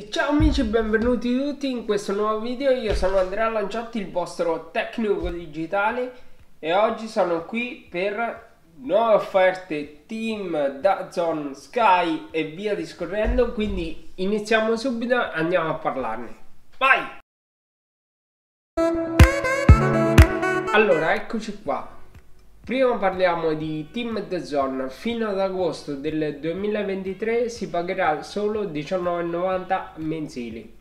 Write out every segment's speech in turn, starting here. E ciao amici e benvenuti tutti in questo nuovo video. Io sono Andrea Lanciotti, il vostro tecnico digitale, e oggi sono qui per nuove offerte Team, DAZN, Sky e via discorrendo. Quindi iniziamo subito, andiamo a parlarne. Vai! Allora, eccoci qua. Prima parliamo di Team DAZN. Fino ad agosto del 2023 si pagherà solo €19,90 mensili.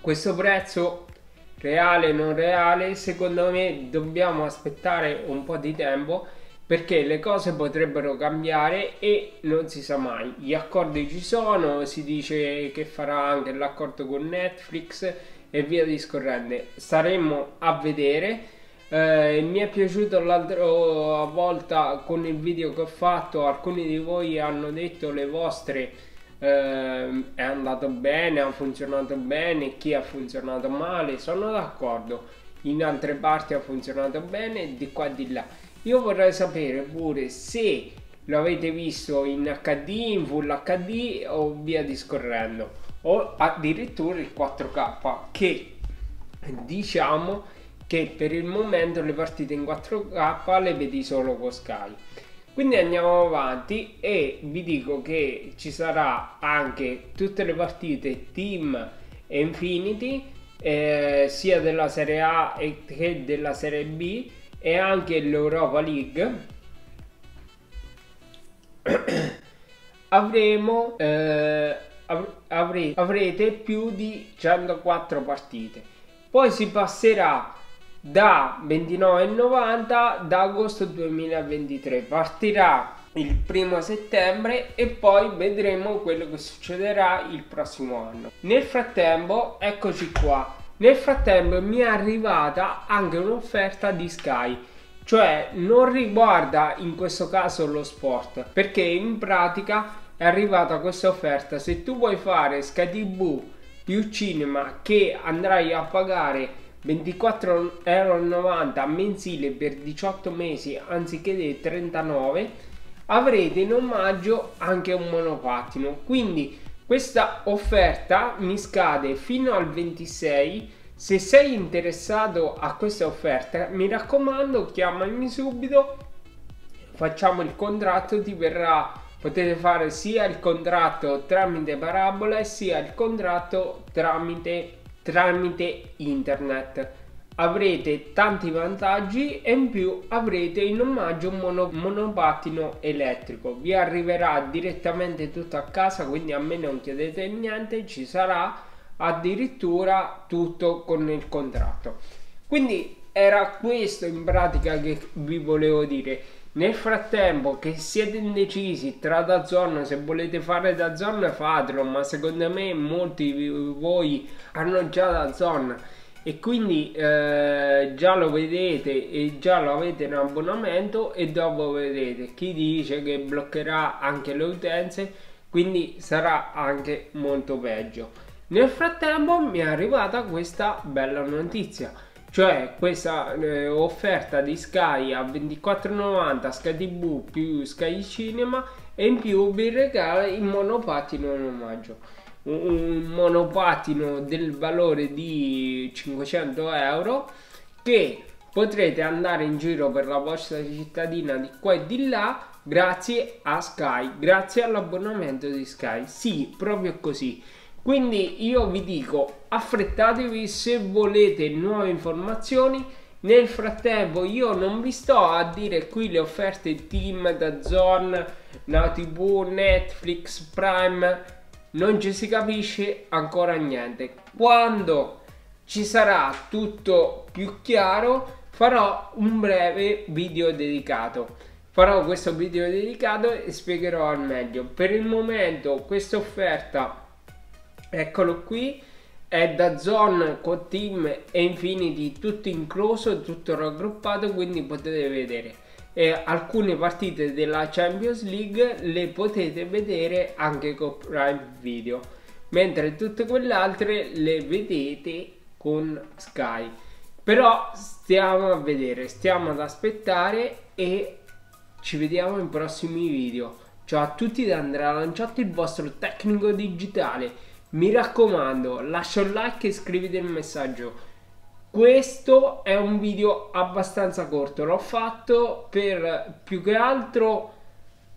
Questo prezzo, reale o non reale, secondo me dobbiamo aspettare un po' di tempo, perché le cose potrebbero cambiare e non si sa mai. Gli accordi ci sono, si dice che farà anche l'accordo con Netflix e via discorrendo. Staremo a vedere. Mi è piaciuto l'altra volta con il video che ho fatto, alcuni di voi hanno detto le vostre, è andato bene, ha funzionato bene, chi ha funzionato male. Sono d'accordo, in altre parti ha funzionato bene, di qua e di là. Io vorrei sapere pure se l'avete visto in HD, in Full HD o via discorrendo, o addirittura il 4K, che diciamo che per il momento le partite in 4K le vedi solo con Sky. Quindi andiamo avanti e vi dico che ci sarà anche tutte le partite Team Infinity, sia della Serie A che della Serie B, e anche l'Europa League. Avrete più di 104 partite. Poi si passerà da €29,90 da agosto 2023, partirà il 1° settembre e poi vedremo quello che succederà il prossimo anno. Nel frattempo, eccoci qua, nel frattempo mi è arrivata anche un'offerta di Sky, cioè non riguarda in questo caso lo sport, perché in pratica è arrivata questa offerta: se tu vuoi fare Sky TV più cinema, che andrai a pagare €24,90 mensile per 18 mesi anziché dei 39, avrete in omaggio anche un monopattino. Quindi questa offerta mi scade fino al 26. Se sei interessato a questa offerta, mi raccomando, chiamami subito, facciamo il contratto. Ti verrà, potete fare sia il contratto tramite parabola sia il contratto tramite internet. Avrete tanti vantaggi e in più avrete in omaggio un monopattino elettrico. Vi arriverà direttamente tutto a casa, quindi a me non chiedete niente, ci sarà addirittura tutto con il contratto. Quindi era questo in pratica che vi volevo dire. Nel frattempo che siete indecisi tra DAZN, se volete fare DAZN fatelo, ma secondo me molti di voi hanno già DAZN e quindi già lo vedete e già lo avete in abbonamento, e dopo vedete chi dice che bloccherà anche le utenze, quindi sarà anche molto peggio. Nel frattempo mi è arrivata questa bella notizia, cioè questa offerta di Sky a €24,90 Sky TV più Sky Cinema, e in più vi regala il monopattino in omaggio, un monopattino del valore di €500 che potrete andare in giro per la vostra cittadina di qua e di là grazie a Sky, grazie all'abbonamento di Sky. Sì, proprio così. Quindi io vi dico, affrettatevi se volete nuove informazioni. Nel frattempo io non vi sto a dire qui le offerte Team, DAZN, Now TV, Netflix, Prime, non ci si capisce ancora niente. Quando ci sarà tutto più chiaro farò un breve video dedicato. Farò questo video dedicato e spiegherò al meglio. Per il momento questa offerta, eccolo qui, è DAZN con Team Infinity tutto incluso, tutto raggruppato, quindi potete vedere alcune partite della Champions League, le potete vedere anche con Prime Video, mentre tutte quelle altre le vedete con Sky. Però stiamo a vedere, stiamo ad aspettare e ci vediamo in prossimi video. Ciao a tutti da Andrea Lanciotti, il vostro tecnico digitale. Mi raccomando, lascia un like e scrivete un messaggio. Questo è un video abbastanza corto, l'ho fatto per più che altro,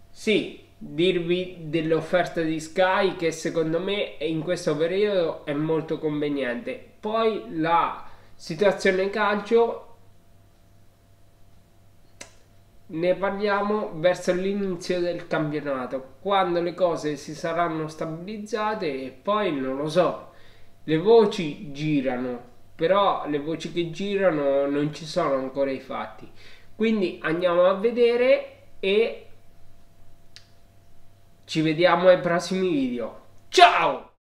sì, dirvi delle offerte di Sky che secondo me in questo periodo è molto conveniente. Poi la situazione calcio ne parliamo verso l'inizio del campionato, quando le cose si saranno stabilizzate, e poi non lo so, le voci girano, però le voci che girano non ci sono ancora i fatti, quindi andiamo a vedere e ci vediamo ai prossimi video. Ciao!